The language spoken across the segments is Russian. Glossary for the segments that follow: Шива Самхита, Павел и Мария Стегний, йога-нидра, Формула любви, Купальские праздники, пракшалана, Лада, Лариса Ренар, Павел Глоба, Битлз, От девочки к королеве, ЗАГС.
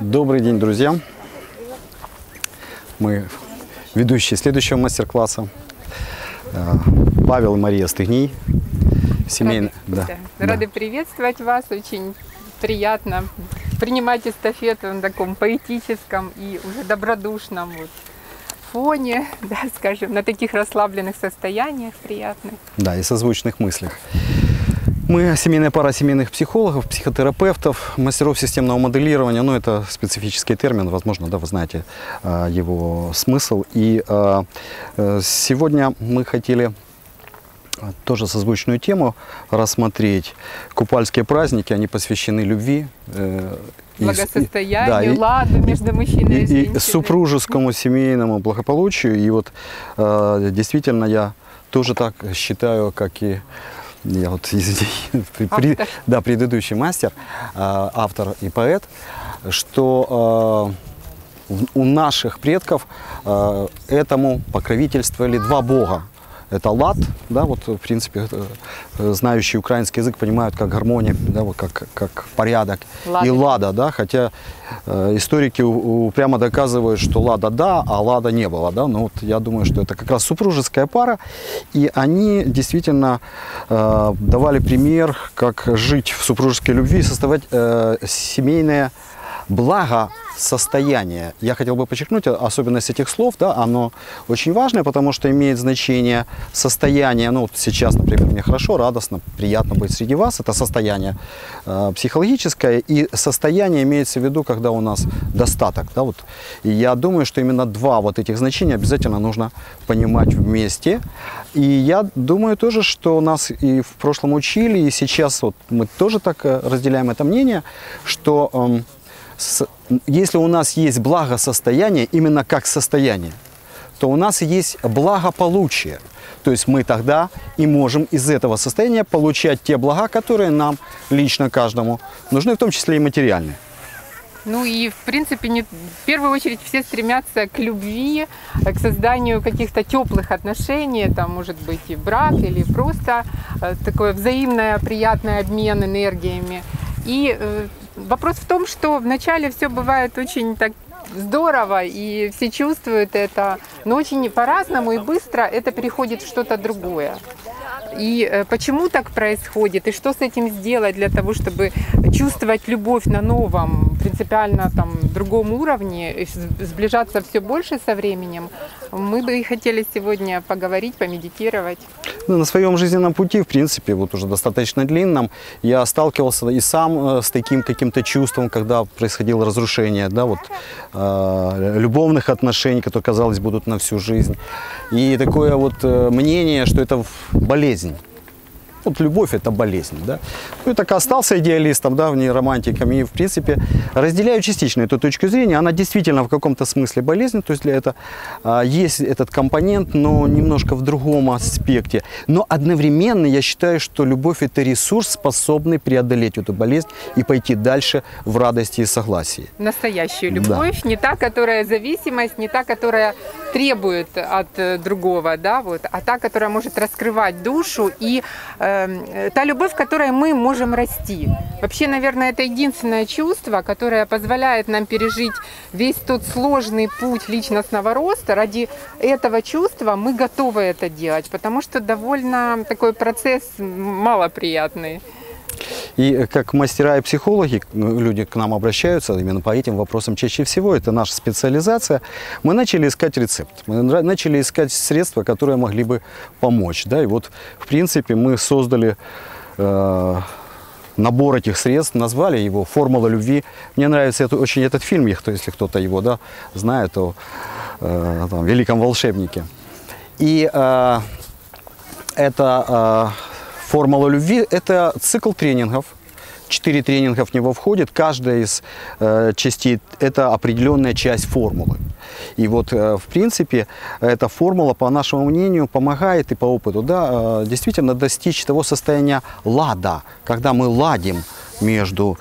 Добрый день, друзья! Мы ведущие следующего мастер-класса. Павел и Мария Стегний. Рады приветствовать вас. Очень приятно принимать эстафету на таком поэтическом и уже добродушном фоне, скажем, на таких расслабленных состояниях приятных. Да, и созвучных мыслях. Мы семейная пара семейных психологов, психотерапевтов, мастеров системного моделирования. Ну, это специфический термин, возможно, да, вы знаете его смысл. И сегодня мы хотели тоже созвучную тему рассмотреть. Купальские праздники, они посвящены любви, благосостоянию, ладу между мужчиной и женщиной. И супружескому семейному благополучию. И вот действительно я тоже так считаю, как и... Я вот, предыдущий мастер, автор и поэт, что у наших предков этому покровительствовали два бога. Это Лад, да, вот, в принципе, знающие украинский язык понимают как гармония, да, вот, как порядок. Лада. И Лада, да, хотя историки прямо доказывают, что Лада да, а Лада не было. Да, но вот я думаю, что это как раз супружеская пара, и они действительно давали пример, как жить в супружеской любви и создавать семейное благосостояние. Я хотел бы подчеркнуть особенность этих слов, да, оно очень важное, потому что имеет значение состояние. Ну, вот сейчас, например, мне хорошо, радостно, приятно быть среди вас. Это состояние психологическое, и состояние имеется в виду, когда у нас достаток. Да, вот. И я думаю, что именно два вот этих значения обязательно нужно понимать вместе. И я думаю тоже, что нас и в прошлом учили, и сейчас вот мы тоже так разделяем это мнение, что... Если у нас есть благосостояние, именно как состояние, то у нас есть благополучие. То есть мы тогда и можем из этого состояния получать те блага, которые нам лично каждому нужны, в том числе и материальные. Ну и, в принципе, в первую очередь все стремятся к любви, к созданию каких-то теплых отношений. Там может быть и брак, или просто такое взаимное приятный обмен энергиями. И вопрос в том, что вначале все бывает очень так здорово, и все чувствуют это, но очень по-разному и быстро это переходит в что-то другое. И почему так происходит, и что с этим сделать для того, чтобы чувствовать любовь на новом, принципиально там, другом уровне, сближаться все больше со временем, мы бы и хотели сегодня поговорить, помедитировать. На своем жизненном пути, в принципе, вот уже достаточно длинном, я сталкивался и сам с таким каким-то чувством, когда происходило разрушение, да, вот, любовных отношений, которые, казалось, будут на всю жизнь. И такое вот мнение, что это болезнь. Вот любовь – это болезнь, да. Ну, я так остался идеалистом, да, в ней романтиком, и, в принципе, разделяю частично эту точку зрения. Она действительно в каком-то смысле болезнь, то есть для этого есть этот компонент, но немножко в другом аспекте. Но одновременно я считаю, что любовь – это ресурс, способный преодолеть эту болезнь и пойти дальше в радости и согласии. Настоящую любовь, да. Не та, которая зависимость, не та, которая требует от другого, да, вот, а та, которая может раскрывать душу и... та любовь, в которой мы можем расти. Вообще, наверное, это единственное чувство, которое позволяет нам пережить весь тот сложный путь личностного роста. Ради этого чувства мы готовы это делать, потому что довольно такой процесс малоприятный. И как мастера и психологи, люди к нам обращаются именно по этим вопросам чаще всего, это наша специализация. Мы начали искать рецепт, мы начали искать средства, которые могли бы помочь. Да? И вот, в принципе, мы создали набор этих средств, назвали его «Формула любви». Мне нравится очень этот фильм, если кто-то его, да, знает, о там, великом волшебнике. И «Формула любви» – это цикл тренингов. 4 тренинга в него входит. Каждая из частей – это определенная часть формулы. И вот, в принципе, эта формула, по нашему мнению, помогает и по опыту, да, действительно достичь того состояния лада, когда мы ладим между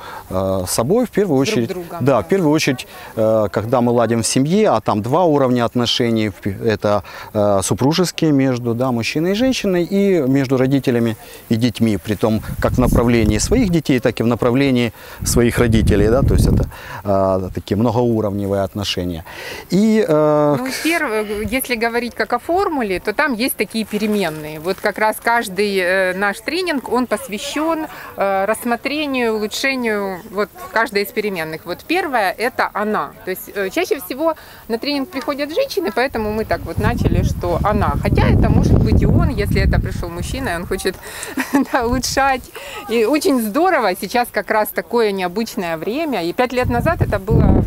собой, в первую очередь, когда мы ладим в семье, а там два уровня отношений, это супружеские между мужчиной и женщиной и между родителями и детьми, притом как в направлении своих детей, так и в направлении своих родителей, то есть это такие многоуровневые отношения. И, если говорить как о формуле, то там есть такие переменные. Вот как раз каждый наш тренинг, он посвящен рассмотрению, улучшению вот каждой из переменных. Вот первая – это она. То есть чаще всего на тренинг приходят женщины, поэтому мы так вот начали, что она. Хотя это может быть и он, если это пришел мужчина, и он хочет улучшать. И очень здорово, сейчас как раз такое необычное время. И 5 лет назад это было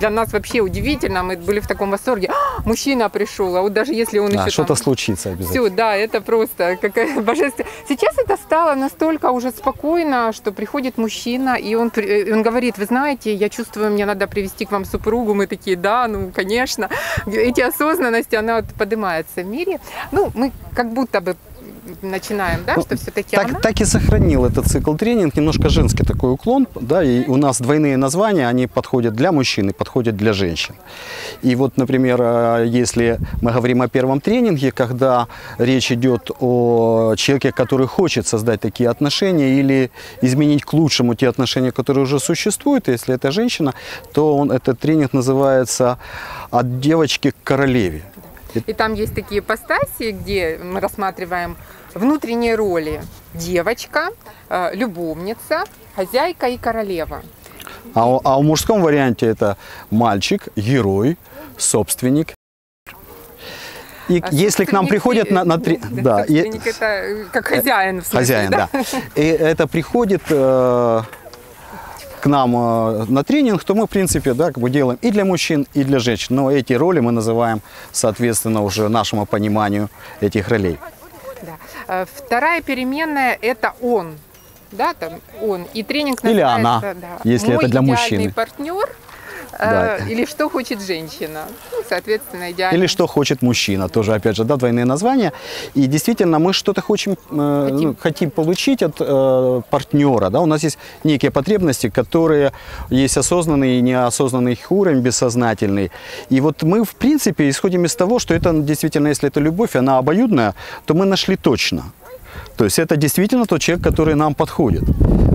для нас вообще удивительно, мы были в таком восторге. Мужчина пришел, а вот даже если он еще что-то случится обязательно. Все, это просто какая божественная. Сейчас это стало настолько уже спокойно, что приходит мужчина, и он говорит: вы знаете, я чувствую, мне надо привести к вам супругу. Мы такие: да, ну конечно. Эти осознанности, она вот поднимается в мире. Ну, мы как будто бы начинаем, что все-таки так и сохранил этот цикл тренинг, немножко женский такой уклон, и у нас двойные названия, они подходят для мужчин и подходят для женщин. И вот, например, если мы говорим о первом тренинге, когда речь идет о человеке, который хочет создать такие отношения или изменить к лучшему те отношения, которые уже существуют, если это женщина, то этот тренинг называется «От девочки к королеве». И там есть такие постаси, где мы рассматриваем внутренние роли: девочка, любовница, хозяйка и королева. А в мужском варианте это мальчик, герой, собственник. И если к нам приходит собственник, это как хозяин. В смысле, хозяин, И это приходит к нам на тренинг, то мы, в принципе, делаем и для мужчин, и для женщин. Но эти роли мы называем, соответственно, уже нашему пониманию этих ролей. Да. Вторая переменная – это он. И тренинг называется, или она, если это для мужчины. «Мой идеальный партнер». Или «Что хочет женщина», соответственно, идеально. Или «Что хочет мужчина», тоже, опять же, двойные названия. И действительно, мы что-то хотим получить от партнера. У нас есть некие потребности, которые есть осознанный и неосознанный их уровень, бессознательный. И вот мы, в принципе, исходим из того, что это действительно, если это любовь, она обоюдная, то мы нашли точно. То есть это действительно тот человек, который нам подходит.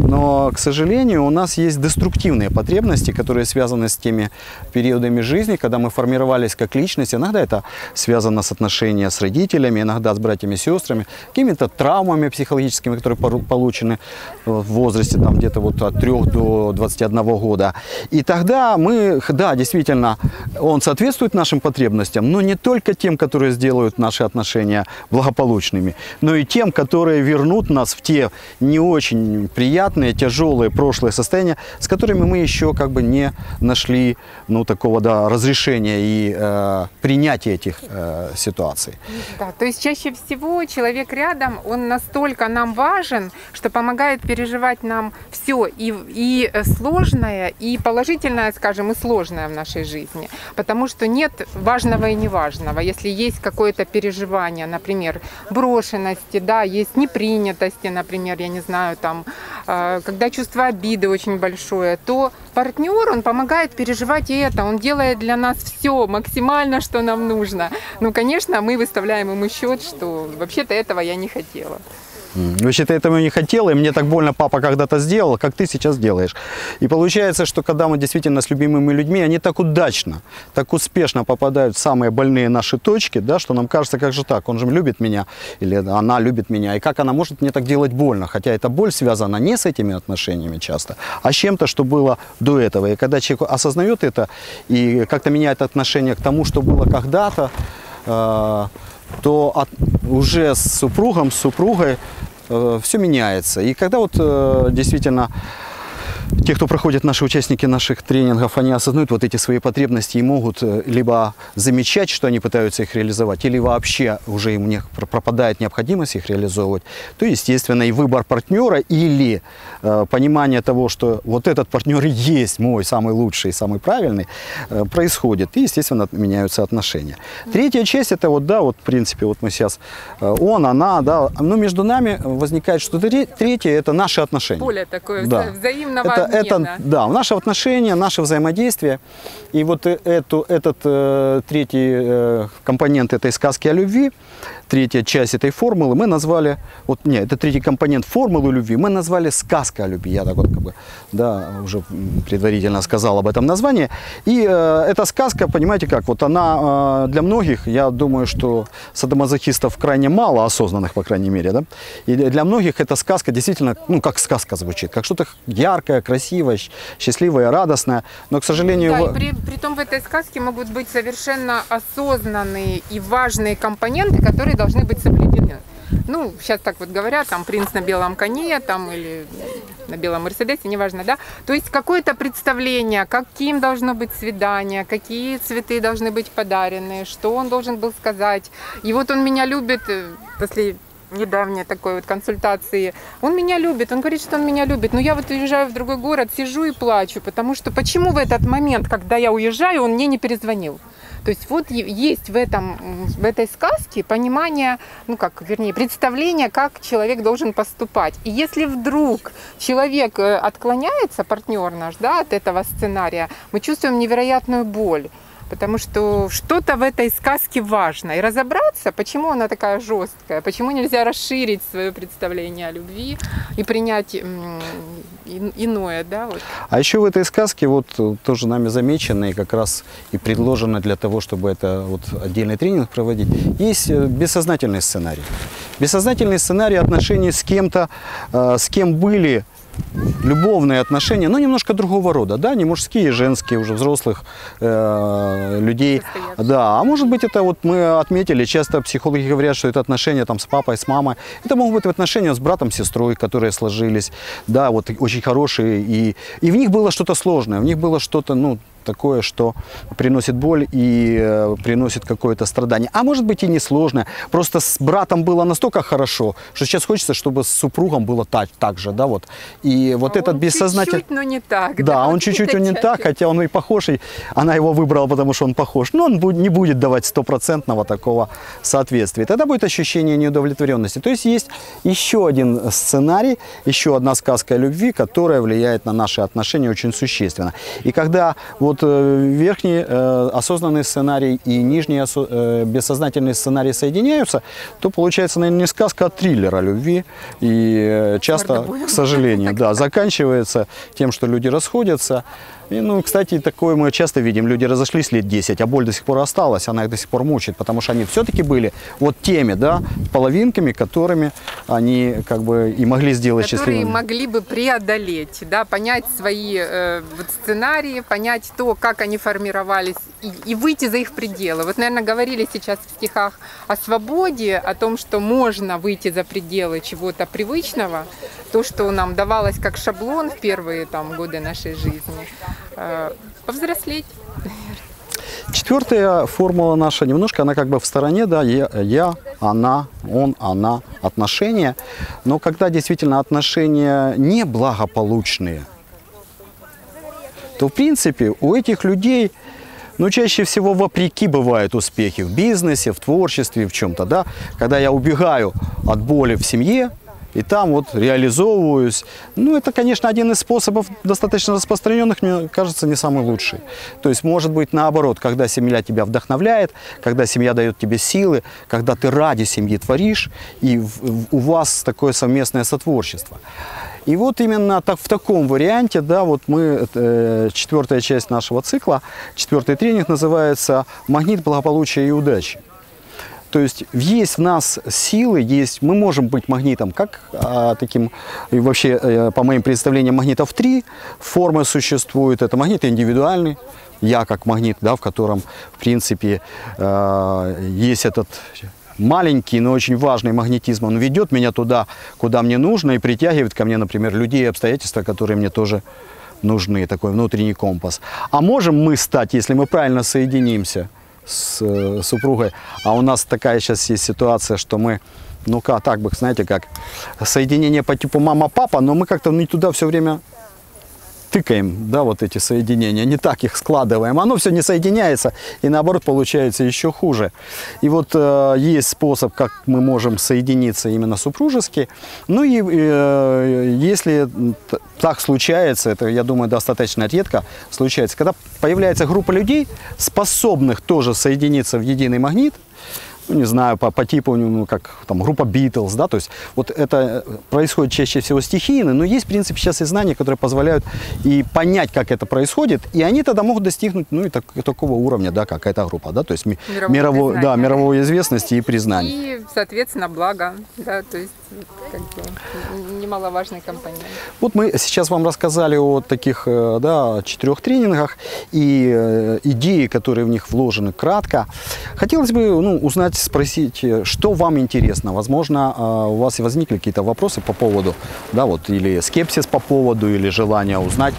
Но, к сожалению, у нас есть деструктивные потребности, которые связаны с теми периодами жизни, когда мы формировались как личность. Иногда это связано с отношениями с родителями, иногда с братьями и сестрами, какими-то травмами психологическими, которые получены в возрасте где-то от 3 до 21 года. И тогда мы, действительно, он соответствует нашим потребностям, но не только тем, которые сделают наши отношения благополучными, но и тем, которые вернут нас в те не очень приятные, тяжелые прошлые состояния, с которыми мы еще не нашли разрешения и принятия этих ситуаций. То есть чаще всего человек рядом, он настолько нам важен, что помогает переживать нам все, и сложное, и положительное, скажем, и сложное в нашей жизни. Потому что нет важного и неважного. Если есть какое-то переживание, например, брошенности, есть непринятости, например, я не знаю, когда чувство обиды очень большое, то партнер, он помогает переживать и это, он делает для нас все максимально, что нам нужно. Ну, конечно, мы выставляем ему счет, что вообще-то этого я не хотела. Вообще-то этого не хотела, и мне так больно папа когда-то сделал, как ты сейчас делаешь. И получается, что когда мы действительно с любимыми людьми, они так удачно, так успешно попадают в самые больные наши точки, что нам кажется, как же так, он же любит меня, или она любит меня, и как она может мне так делать больно? Хотя эта боль связана не с этими отношениями часто, а с чем-то, что было до этого. И когда человек осознает это, и как-то меняет отношение к тому, что было когда-то, то уже с супругом, с супругой все меняется. И когда действительно Те, кто проходят, наши участники наших тренингов, они осознают вот эти свои потребности и могут либо замечать, что они пытаются их реализовать, или вообще уже им пропадает необходимость их реализовывать. То, естественно, и выбор партнера или понимание того, что вот этот партнер и есть мой самый лучший, самый правильный, происходит. И, естественно, меняются отношения. Третья часть – это вот, да, вот, в принципе, вот мы сейчас, он, она, да, но между нами возникает что-то третье – это наши отношения. Поле такое, да. Взаимного обмена. Это, да, наши отношения, наше взаимодействие. И вот этот третий компонент этой сказки о любви, третья часть этой формулы мы назвали, вот, нет, это третий компонент формулы любви мы назвали сказка о любви. Я так вот, как бы, да, уже предварительно сказал об этом названии. И эта сказка, понимаете как, вот она для многих, я думаю, что садомазохистов крайне мало, осознанных, по крайней мере, да, и для многих эта сказка действительно, ну, как сказка звучит, как что-то яркое, красивое, счастливое, радостное, но, к сожалению... Да, притом в этой сказке могут быть совершенно осознанные и важные компоненты, которые должны быть соблюдены. Ну, сейчас так вот говорят, там, принц на белом коне, там, или на белом мерседесе, неважно, да? То есть какое-то представление, каким должно быть свидание, какие цветы должны быть подарены, что он должен был сказать. И вот он меня любит, после недавней такой вот консультации, он меня любит, он говорит, что он меня любит, но я вот уезжаю в другой город, сижу и плачу, потому что почему в этот момент, когда я уезжаю, он мне не перезвонил? То есть вот есть в этой сказке понимание, ну как, вернее, представление, как человек должен поступать. И если вдруг человек отклоняется, партнер наш, да, от этого сценария, мы чувствуем невероятную боль, потому что что-то в этой сказке важно. И разобраться, почему она такая жесткая, почему нельзя расширить свое представление о любви и принять иное, да, вот. А еще в этой сказке вот тоже нами замечено и как раз и предложено для того, чтобы это вот отдельный тренинг проводить, есть бессознательный сценарий. Бессознательный сценарий отношений с кем-то, с кем были любовные отношения, но немножко другого рода, да, не мужские, женские, уже взрослых людей, да, а может быть это вот мы отметили, часто психологи говорят, что это отношения там с папой, с мамой, это могут быть отношения с братом, с сестрой, которые сложились, да, вот очень хорошие, и в них было что-то сложное, в них было что-то, ну, такое, что приносит боль и приносит какое-то страдание. А может быть и несложное. Просто с братом было настолько хорошо, что сейчас хочется, чтобы с супругом было так же. Да, вот. И вот этот бессознательный... чуть-чуть, но не так. Да, да, он чуть-чуть, но не так, хотя он и похож. И она его выбрала, потому что он похож. Но он не будет давать стопроцентного такого соответствия. Тогда будет ощущение неудовлетворенности. То есть еще один сценарий, еще одна сказка о любви, которая влияет на наши отношения очень существенно. И когда... Вот верхний осознанный сценарий и нижний бессознательный сценарий соединяются, то получается, наверное, не сказка, а триллер о любви. И часто, к сожалению, да, заканчивается тем, что люди расходятся. И, ну, кстати, такое мы часто видим. Люди разошлись лет 10, а боль до сих пор осталась, она их до сих пор мучает, потому что они все-таки были вот теми, да, половинками, которыми они как бы и могли сделать счастливыми. Которые могли бы преодолеть, да, понять свои вот сценарии, понять то, как они формировались, и выйти за их пределы. Вот, наверное, говорили сейчас в стихах о свободе, о том, что можно выйти за пределы чего-то привычного, то, что нам давалось как шаблон в первые там годы нашей жизни. Повзрослеть. Четвертая формула наша немножко, она как бы в стороне, да, я, она, он, она, отношения. Но когда действительно отношения неблагополучные, то в принципе у этих людей, ну, чаще всего вопреки бывают успехи в бизнесе, в творчестве, в чем-то, да. Когда я убегаю от боли в семье, и там вот реализовываюсь. Ну, это, конечно, один из способов достаточно распространенных, мне кажется, не самый лучший. То есть, может быть, наоборот, когда семья тебя вдохновляет, когда семья дает тебе силы, когда ты ради семьи творишь, и у вас такое совместное сотворчество. И вот именно так, в таком варианте, да, вот мы, четвертая часть нашего цикла, четвертый тренинг называется «Магнит благополучия и удачи». То есть есть в нас силы, есть, мы можем быть магнитом, как таким, и вообще, по моим представлениям, магнитов 3 формы существуют. Это магнит индивидуальный, я как магнит, да, в котором, в принципе, есть этот маленький, но очень важный магнетизм. Он ведет меня туда, куда мне нужно, и притягивает ко мне, например, людей и обстоятельства, которые мне тоже нужны, такой внутренний компас. А можем мы стать, если мы правильно соединимся с супругой, а у нас такая сейчас есть ситуация, что мы, ну-ка, так бы, знаете, как соединение по типу мама-папа, но мы как-то не туда все время тыкаем, да, вот эти соединения, не так их складываем, оно все не соединяется, и наоборот получается еще хуже. И вот есть способ, как мы можем соединиться именно супружески, ну и если так случается, это, я думаю, достаточно редко случается, когда появляется группа людей, способных тоже соединиться в единый магнит, ну, не знаю, по типу, ну, как там группа Битлз, да, то есть вот это происходит чаще всего стихийно, но есть, в принципе, сейчас и знания, которые позволяют и понять, как это происходит, и они тогда могут достигнуть, ну, и такого уровня, да, как эта группа, да, то есть мировой известности и признания. И, соответственно, благо, да, то есть как бы немаловажный компонент. Вот мы сейчас вам рассказали о таких, да, 4 тренингах и идеи, которые в них вложены кратко. Хотелось бы, ну, узнать, спросить, что вам интересно. Возможно, у вас и возникли какие-то вопросы по поводу, да, вот, или скепсис по поводу, или желание узнать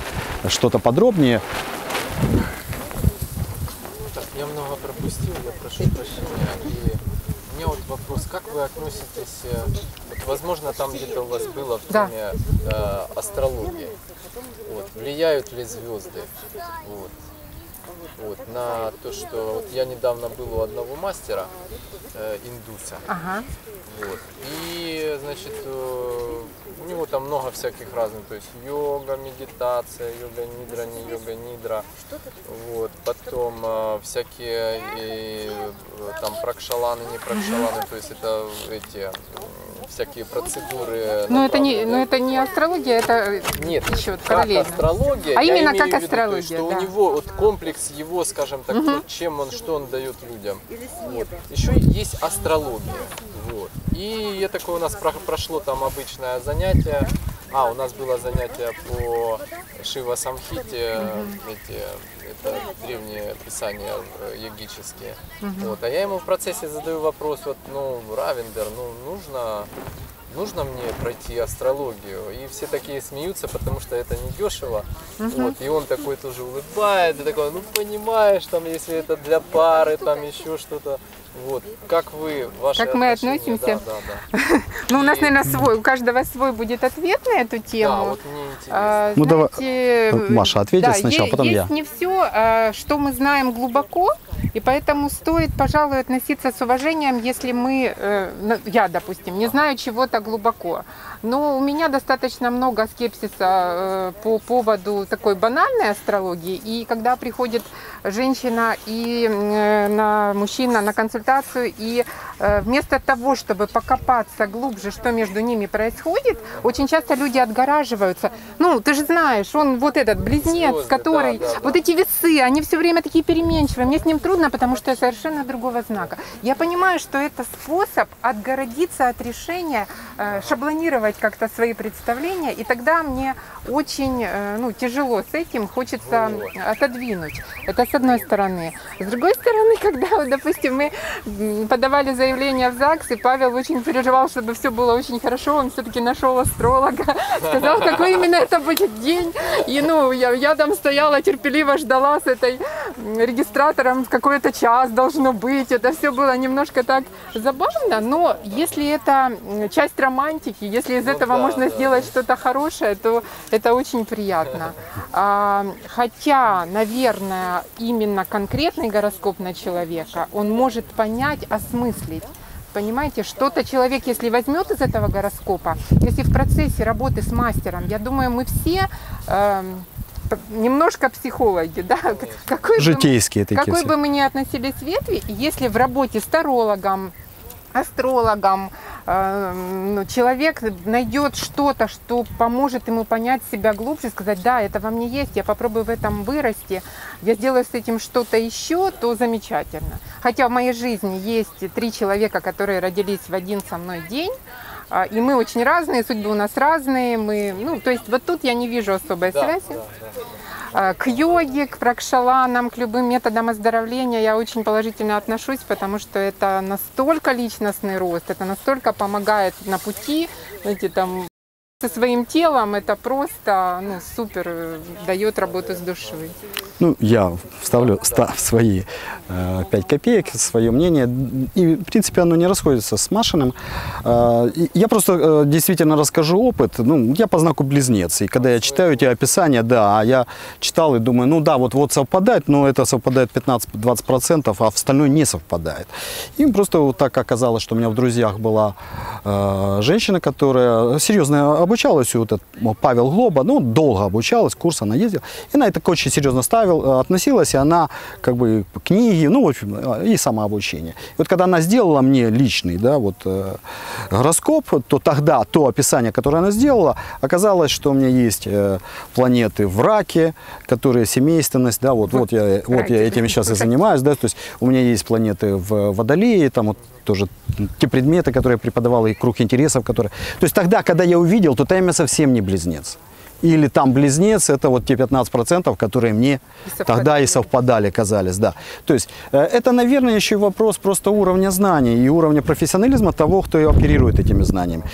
что-то подробнее. Так, я много пропустил, я прошу прощения. И у меня вот вопрос, как вы относитесь, вот, возможно, там где-то у вас было в теме, да, астрологии. Вот, влияют ли звезды? Вот. Вот, на то, что вот я недавно был у одного мастера, индуса, ага. Вот, и, значит, у него там много всяких разных, то есть йога, медитация, йога-нидра, не йога-нидра, вот, потом всякие там пракшаланы, не пракшаланы, то есть это эти всякие процедуры. Но это не астрология, это нет, еще параллельно. Астрология, а именно как астрология. Виду, что да. У него вот комплекс его, скажем так, угу. Чем он, что он дает людям. Вот. Еще есть астрология. Вот. И я такое, у нас прошло там обычное занятие. А, у нас было занятие по Шива Самхите, угу. Это древние писания йогические. Угу. Вот. А я ему в процессе задаю вопрос, вот, ну, Равендер, ну, нужно мне пройти астрологию? И все такие смеются, потому что это не дешево. Угу. Вот. И он такой тоже улыбает, и такой, ну, понимаешь, там, если это для пары, там еще что-то. Вот. Как вы, ваши как мы относимся? Да. Ну, у нас, наверное, свой, у каждого свой будет ответ на эту тему. Да, вот мне интересно. Ну, давай, Маша, ответит, да, сначала, потом я. Есть не все, что мы знаем глубоко, и поэтому стоит, пожалуй, относиться с уважением, если мы, я, допустим, не знаю чего-то глубоко. Но у меня достаточно много скепсиса по поводу такой банальной астрологии. И когда приходит женщина и мужчина на консультацию, и вместо того, чтобы покопаться глубже, что между ними происходит, очень часто люди отгораживаются. Ну, ты же знаешь, он вот этот близнец, звезды, который... Да. Вот эти весы, они все время такие переменчивые. Мне с ним трудно, потому что я совершенно другого знака. Я понимаю, что это способ отгородиться от решения, шаблонировать как-то свои представления, и тогда мне очень, ну, тяжело с этим, хочется отодвинуть. Это с одной стороны. С другой стороны, когда, допустим, мы подавали заявление в ЗАГС, и Павел очень переживал, чтобы все было очень хорошо, он все-таки нашел астролога, сказал, какой именно это будет день. И, ну, я там стояла, терпеливо ждала с этой регистратором, в какой-то час должно быть. Это все было немножко так забавно, но если это часть романтики, если из этого можно сделать что-то хорошее, то это очень приятно. Хотя, наверное, именно конкретный гороскоп на человека, он может понять, осмыслить. Понимаете, что-то человек, если возьмет из этого гороскопа, если в процессе работы с мастером, я думаю, мы все... немножко психологи, да, какой бы мы ни относились ветви, если в работе с тарологом, астрологом человек найдет что-то, что поможет ему понять себя глубже, сказать, да, это во мне есть, я попробую в этом вырасти, я сделаю с этим что-то еще, то замечательно. Хотя в моей жизни есть 3 человека, которые родились в один со мной день, и мы очень разные, судьбы у нас разные, мы, ну, то есть вот тут я не вижу особой связи. Да. К йоге, к пракшаланам, к любым методам оздоровления я очень положительно отношусь, потому что это настолько личностный рост, это настолько помогает на пути, знаете, там... Со своим телом это просто супер, дает работу с душой. Ну, я вставлю свои 5 копеек, свое мнение. И, в принципе, оно не расходится с Машиным. Я просто действительно расскажу опыт. Ну, я по знаку близнец. И когда я читаю эти описания, да, я читал и думаю, ну да, вот совпадает, но это совпадает 15–20%, а остальное не совпадает. И просто вот так оказалось, что у меня в друзьях была женщина, которая серьезно обучалась, вот этот Павел Глоба, ну, долго обучалась, курс она ездила, и она это очень серьезно относилась, и она, как бы, книги, ну, в общем, и самообучение. И вот когда она сделала мне личный, да, вот, гороскоп, то тогда то описание, которое она сделала, оказалось, что у меня есть планеты в раке, которые семейственность, да, вот я этим сейчас и занимаюсь, да, то есть у меня есть планеты в водолее, там вот тоже те предметы, которые я преподавал, и круг интересов, которые... То есть тогда, когда я увидел, то там я совсем не близнец. Или там близнец, это вот те 15%, которые мне тогда и совпадали, казались, да. То есть это, наверное, еще и вопрос просто уровня знаний и уровня профессионализма того, кто и оперирует этими знаниями.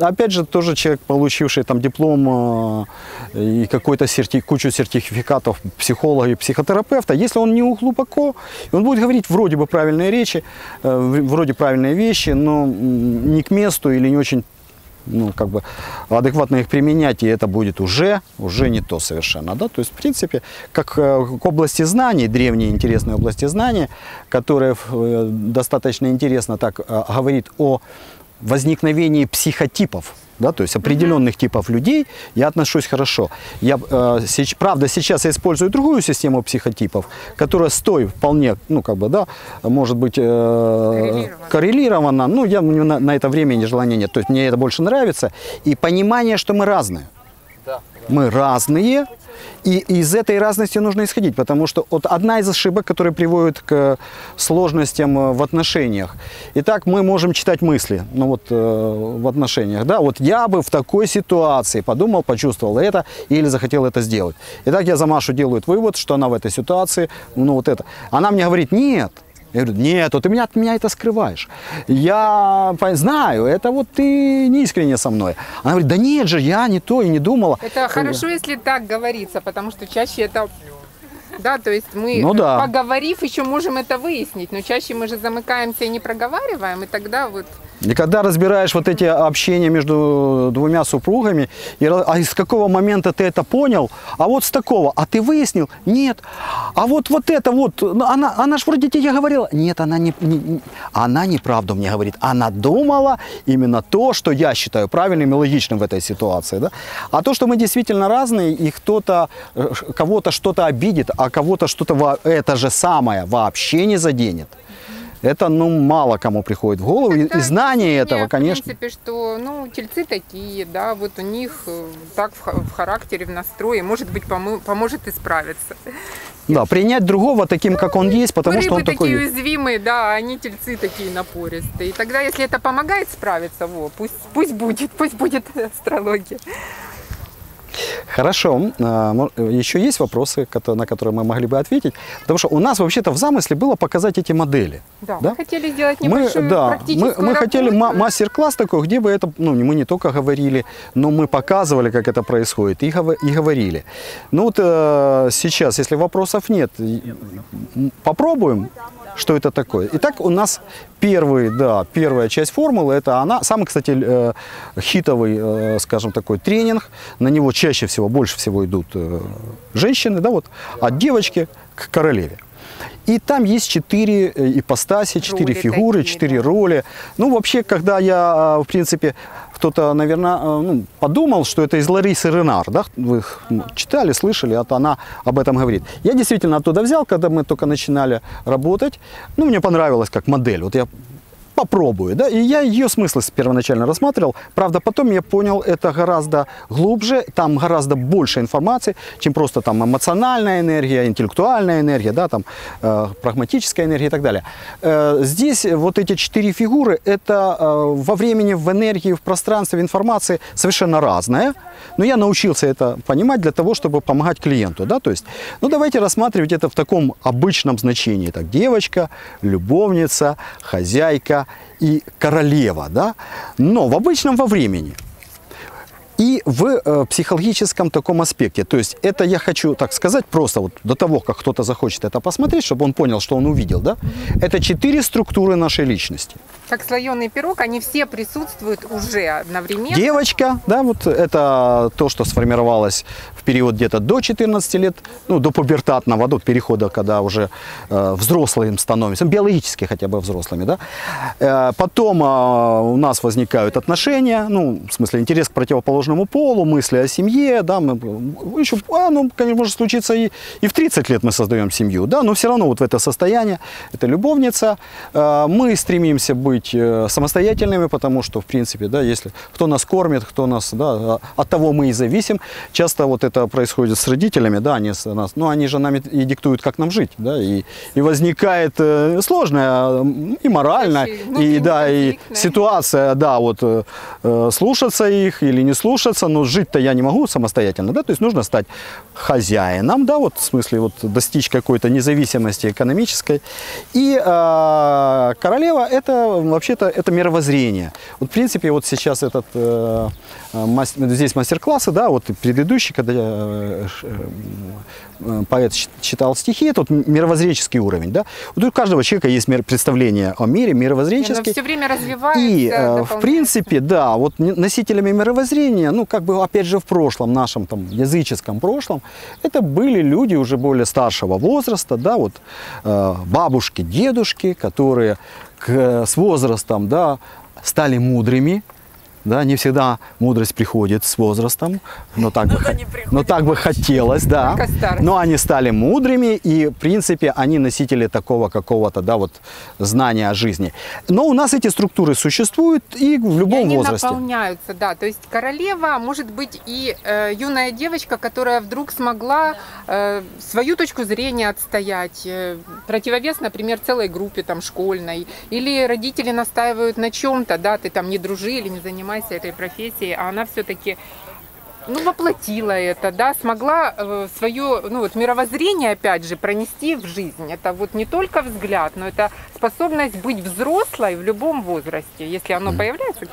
Опять же, тоже человек, получивший там диплом и какую-то кучу сертификатов психолога и психотерапевта, если он не глубоко, он будет говорить вроде бы правильные речи, вроде правильные вещи, но не к месту или не очень... ну, как бы адекватно их применять, и это будет уже не то совершенно, да, то есть, в принципе, как к области знаний, древние интересные области знаний, которые достаточно интересно так говорит о возникновении психотипов, да, то есть определенных типов людей, я отношусь хорошо. Я, правда, сейчас я использую другую систему психотипов, которая с той вполне, ну, как бы, да, может быть коррелирована, но я, на это времени желания нет. То есть мне это больше нравится. И понимание, что мы разные. Мы разные, и из этой разности нужно исходить, потому что вот одна из ошибок, которая приводит к сложностям в отношениях. Итак, мы можем читать мысли, ну вот в отношениях, да, вот я бы в такой ситуации подумал, почувствовал это или захотел это сделать. Итак, я за Машу делаю вывод, что она в этой ситуации, ну вот это. Она мне говорит, нет. Я говорю, нет, вот ты от меня это скрываешь. Я знаю, это вот ты не искренне со мной. Она говорит, да нет же, я не то и не думала. Это хорошо, если так говорится, потому что чаще это... Да, то есть мы, ну, да, поговорив, еще можем это выяснить, но чаще мы же замыкаемся и не проговариваем, и тогда вот... И когда разбираешь вот эти общения между двумя супругами, а из какого момента ты это понял, а вот с такого, а ты выяснил? Нет. А вот это вот, она же вроде тебе говорила. Нет, она неправду мне говорит. Она думала именно то, что я считаю правильным и логичным в этой ситуации. Да? А то, что мы действительно разные, и кто-то, кого-то что-то обидит, а кого-то что-то это же самое вообще не заденет. Это, ну, мало кому приходит в голову. Это и знание этого, конечно. В принципе, что, ну, тельцы такие, да, вот у них так в характере, в настрое, может быть, поможет исправиться. Да, принять другого таким, как он есть, потому что он такой... Рыбы такие уязвимые, да, они тельцы такие напористые. И тогда, если это помогает справиться, во, пусть будет астрология. Хорошо. Еще есть вопросы, на которые мы могли бы ответить? Потому что у нас вообще-то в замысле было показать эти модели. Да, да? Мы хотели сделать небольшую практическую работу. Мы хотели мастер-класс такой, где бы это... Ну, мы не только говорили, но мы показывали, как это происходит, и говорили. Ну вот сейчас, если вопросов нет, попробуем, что это такое. Итак, у нас первая часть формулы, это она, самый, кстати, хитовый, скажем, такой тренинг. На него чаще всего, больше всего идут женщины, да, вот, от девочки к королеве. И там есть 4 ипостаси, 4 фигуры, 4 роли. Ну, вообще, когда я, в принципе, кто-то, наверное, подумал, что это из Ларисы Ренар, да, вы их читали, слышали, а то она об этом говорит. Я действительно оттуда взял, когда мы только начинали работать. Ну, мне понравилось как модель, вот я попробую, да, и я ее смысл первоначально рассматривал, правда, потом я понял, это гораздо глубже, там гораздо больше информации, чем просто там эмоциональная энергия, интеллектуальная энергия, да, там прагматическая энергия и так далее. Здесь вот эти 4 фигуры, это во времени, в энергии, в пространстве, в информации совершенно разное, но я научился это понимать для того, чтобы помогать клиенту, да, то есть, ну, давайте рассматривать это в таком обычном значении, так, девочка, любовница, хозяйка и королева, да, но в обычном во времени. и в психологическом таком аспекте. То есть это я хочу так сказать просто вот до того, как кто-то захочет это посмотреть, чтобы он понял, что он увидел. Да? Это 4 структуры нашей личности. Как слоеный пирог, они все присутствуют уже одновременно. Девочка, да, вот это то, что сформировалось в период где-то до 14 лет, ну, до пубертатного, до перехода, когда уже взрослым становимся, биологически хотя бы взрослыми, да. Потом у нас возникают отношения, ну, в смысле, интерес к противоположному полу, мысли о семье, да, мы еще, ну, конечно, может случиться и в 30 лет мы создаем семью, да, но все равно вот в это состояние, это любовница, мы стремимся быть самостоятельными, потому что, в принципе, да, если кто нас кормит, кто нас, да, от того мы и зависим. Часто вот это происходит с родителями, да, они, ну, они же нами и диктуют, как нам жить, да, и возникает сложная и моральная, и, да, и ситуация, да, вот слушаться их или не слушаться, но жить-то я не могу самостоятельно, да, то есть нужно стать хозяином, да, вот в смысле вот достичь какой-то независимости экономической. И королева – это вообще-то это мировоззрение. Вот в принципе вот сейчас этот здесь мастер-классы, да, вот предыдущий, когда поэт читал стихи, это вот мировоззренческий уровень, да. Вот у каждого человека есть представление о мире, мировоззренческий. Все время развивается. И в принципе, да, вот носителями мировоззрения, ну как бы опять же в прошлом нашем там языческом прошлом, это были люди уже более старшего возраста, да, вот бабушки, дедушки, которые с возрастом, да, стали мудрыми. Да, не всегда мудрость приходит с возрастом, но так бы хотелось, да. Но они стали мудрыми, и, в принципе, они носители такого какого-то, да, вот, знания о жизни. Но у нас эти структуры существуют и в любом они возрасте. Они наполняются, да. То есть королева может быть и юная девочка, которая вдруг смогла свою точку зрения отстоять, противовес, например, целой группе там, школьной. Или родители настаивают на чем-то, да, ты там не дружи или не занимайся этой профессией, а она все-таки, ну, воплотила это, да, смогла свое, ну, вот, мировоззрение, опять же, пронести в жизнь. Это вот не только взгляд, но это способность быть взрослой в любом возрасте, если оно появляется.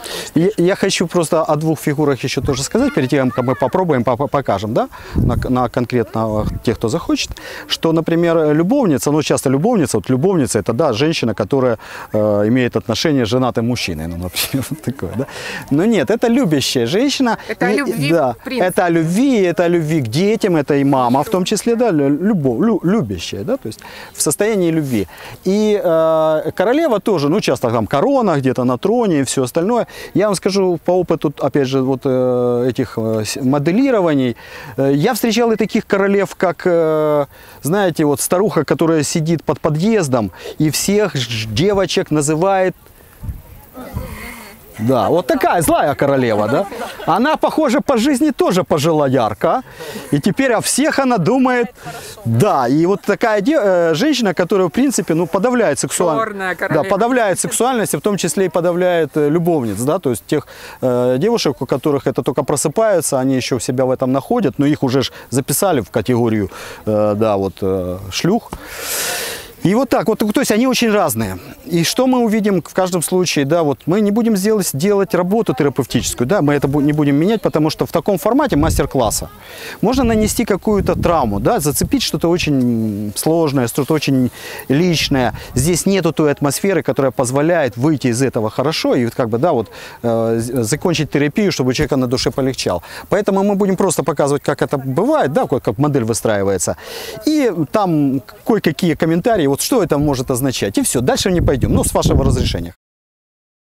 Я хочу просто о двух фигурах еще тоже сказать, перед тем, как мы попробуем, покажем, да, на конкретно тех, кто захочет, что, например, любовница, ну, часто любовница, вот любовница, это, да, женщина, которая имеет отношение с женатым мужчиной, ну, вообще, вот такое, да. Но нет, это любящая женщина. Это и, любви, да, это о любви к детям, это и мама, в том числе, да, любящая, да, то есть в состоянии любви. И королева тоже, ну, часто там корона где-то на троне и все остальное. Я вам скажу по опыту, опять же, вот этих моделирований, я встречал и таких королев, как, знаете, вот старуха, которая сидит под подъездом и всех девочек называет... Да, вот такая злая королева, да? Она, похоже, по жизни тоже пожила ярко, и теперь о всех она думает, да, и вот такая женщина, которая, в принципе, ну, подавляет сексуальность, да, подавляет сексуальность, и в том числе и подавляет любовниц, да, то есть тех девушек, у которых это только просыпаются, они еще себя в этом находят, но их уже записали в категорию, да, вот, шлюх. И вот так вот, то есть они очень разные. И что мы увидим в каждом случае, да, вот мы не будем делать работу терапевтическую, да, мы это не будем менять, потому что в таком формате мастер-класса можно нанести какую-то травму, да, зацепить что-то очень сложное, что-то очень личное. Здесь нету той атмосферы, которая позволяет выйти из этого хорошо и вот как бы, да, вот закончить терапию, чтобы у человека на душе полегчало. Поэтому мы будем просто показывать, как это бывает, да, как модель выстраивается. И там кое-какие комментарии, вот что это может означать, и все, дальше не пойдем, ну, с вашего разрешения.